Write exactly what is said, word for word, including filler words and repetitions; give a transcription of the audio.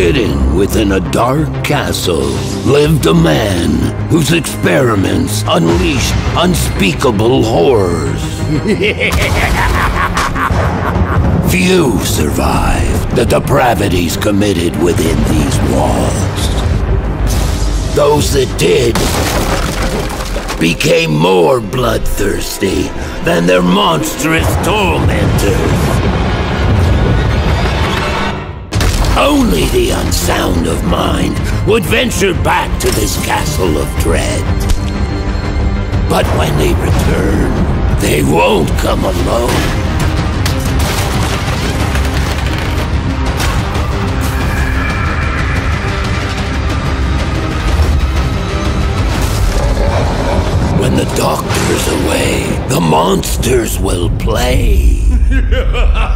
Hidden within a dark castle lived a man whose experiments unleashed unspeakable horrors. Few survived the depravities committed within these walls. Those that did became more bloodthirsty than their monstrous tormentors. Only the unsound of mind would venture back to this castle of dread. But when they return, they won't come alone. When the doctor's away, the monsters will play.